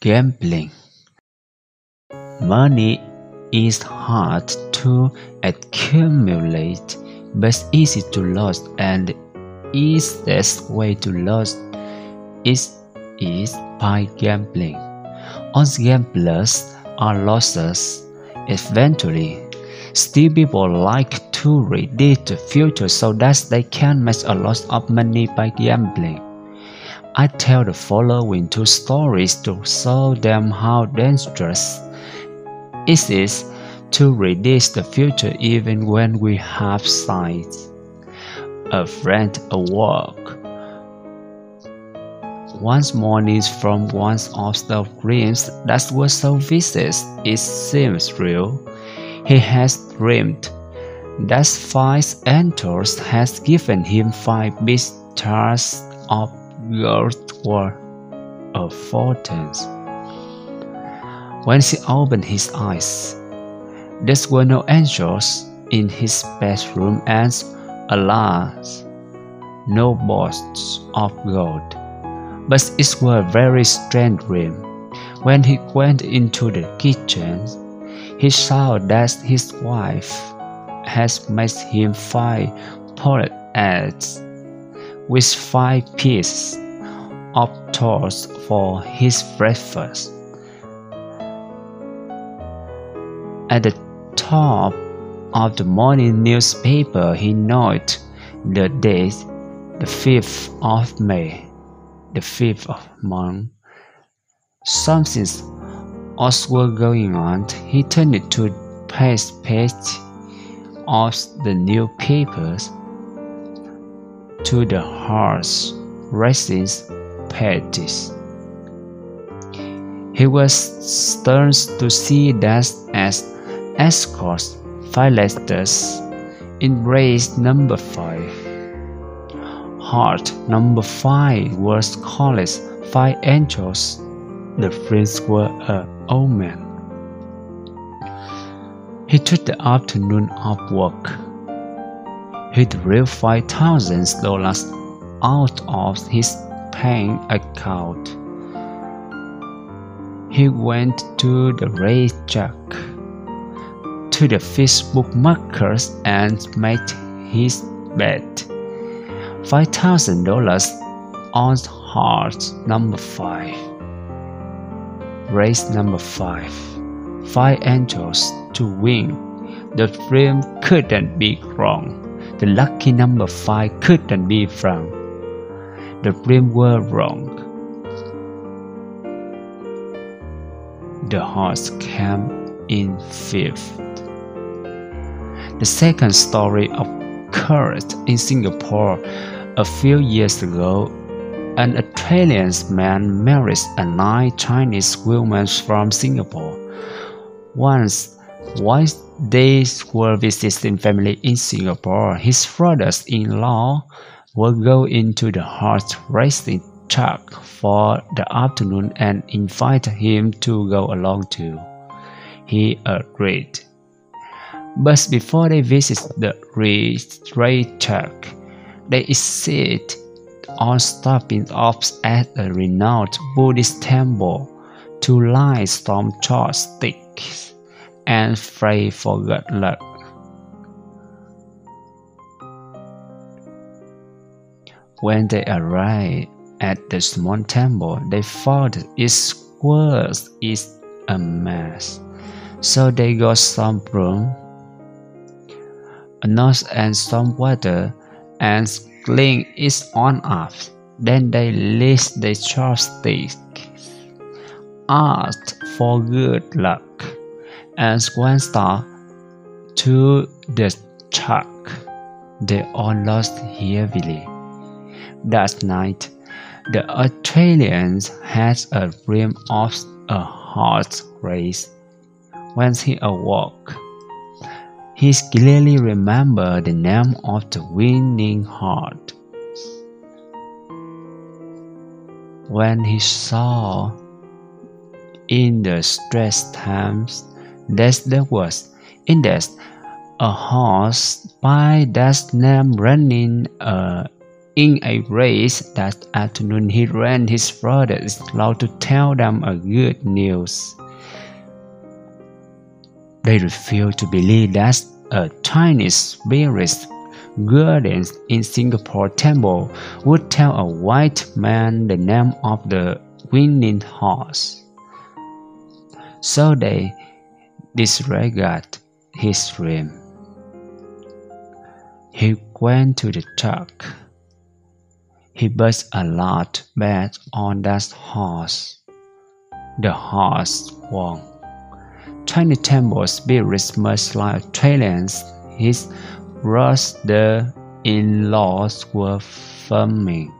gambling. Money is hard to accumulate, but easy to lose, and the easiest way to lose is by gambling. All gamblers are losers eventually. Still, people like to predict the future so that they can make a lot of money by gambling. I tell the following two stories to show them how dangerous it is to predict the future even when we have sight. A friend awoke one morning from one of the dreams that were so vivid it seems real. He has dreamed that five angels had given him five big jars of gold worth a fortune. When he opened his eyes, there were no angels in his bedroom and, alas, no bars of gold. But it was a very strange dream. When he went into the kitchen, he saw that his wife had made him five poached eggs with five pieces of toast for his breakfast. At the top of the morning newspaper, he noted the date, the 5th of May, the 5th of month. Something else was going on. He turned to the first page of the newspapers, to the horse racing pages. He was stunned to see that as escorts Philistus in race number 5. Heart number 5 was called five angels. The prince were an old man. He took the afternoon off work. He drew $5,000 out of his bank account. He went to the race track, to the Facebook markers, and made his bet. $5,000 on horse number 5. Race number 5. Five angels to win. The dream couldn't be wrong. The lucky number 5 couldn't be wrong. The dream were wrong. The horse came in 5th. The second story occurred in Singapore a few years ago. An Italian man married a 9 Chinese women from Singapore. Once they were visiting family in Singapore, his brothers-in-law will go into the horse racing track for the afternoon and invite him to go along too. He agreed. But before they visit the race track, they insist on stopping off at a renowned Buddhist temple to light some chopsticks and pray for good luck. When they arrived at the small temple, they found its world is a mess. So they got some broom, a nose, and some water, and cleaned it on up. Then they lit the chopsticks, asked for good luck, and one star to the track. They all lost heavily. That night, the Australians had a dream of a horse race. When he awoke, he clearly remembered the name of the winning horse. When he saw in the stress times that there was indeed a horse by that name running In a race that afternoon, he ran his brothers out to tell them a good news. They refused to believe that a Chinese spirit guardian in Singapore temple would tell a white man the name of the winning horse. So they disregarded his dream. He went to the truck. He bet a large bet on that horse. The horse won. Chinese temple spirits, much like Australians, his brother-in-laws were firming.